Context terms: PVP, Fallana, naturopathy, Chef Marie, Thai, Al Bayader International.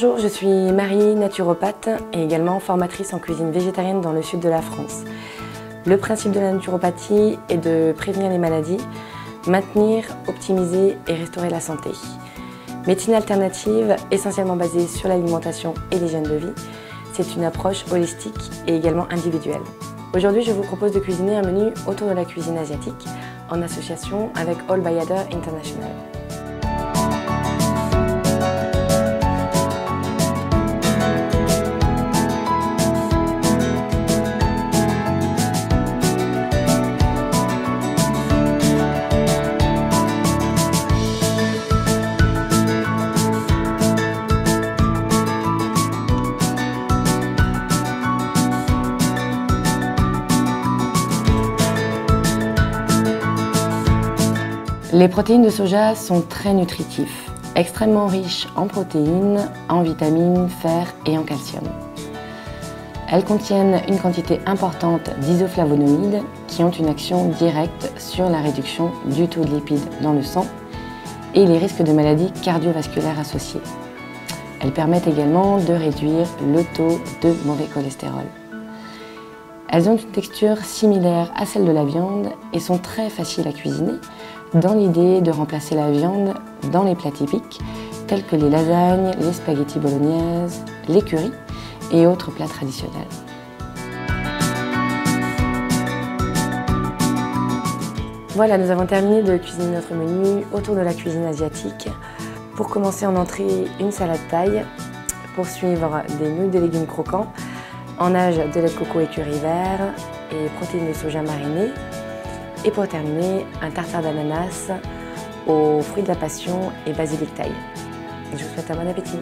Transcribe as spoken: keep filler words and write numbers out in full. Bonjour, je suis Marie, naturopathe et également formatrice en cuisine végétarienne dans le sud de la France. Le principe de la naturopathie est de prévenir les maladies, maintenir, optimiser et restaurer la santé. Médecine alternative, essentiellement basée sur l'alimentation et l'hygiène de vie, c'est une approche holistique et également individuelle. Aujourd'hui, je vous propose de cuisiner un menu autour de la cuisine asiatique en association avec Al Bayader International. Les protéines de soja sont très nutritives, extrêmement riches en protéines, en vitamines, fer et en calcium. Elles contiennent une quantité importante d'isoflavonoïdes qui ont une action directe sur la réduction du taux de lipides dans le sang et les risques de maladies cardiovasculaires associées. Elles permettent également de réduire le taux de mauvais cholestérol. Elles ont une texture similaire à celle de la viande et sont très faciles à cuisiner, dans l'idée de remplacer la viande dans les plats typiques tels que les lasagnes, les spaghettis bolognaises, les currys et autres plats traditionnels. Voilà, nous avons terminé de cuisiner notre menu autour de la cuisine asiatique. Pour commencer, en entrée, une salade thaï, poursuivre des nouilles de légumes croquants, en nage de lait de coco et curry vert et protéines de soja marinées. Et pour terminer, un tartare d'ananas aux fruits de la passion et basilic thaï. Je vous souhaite un bon appétit.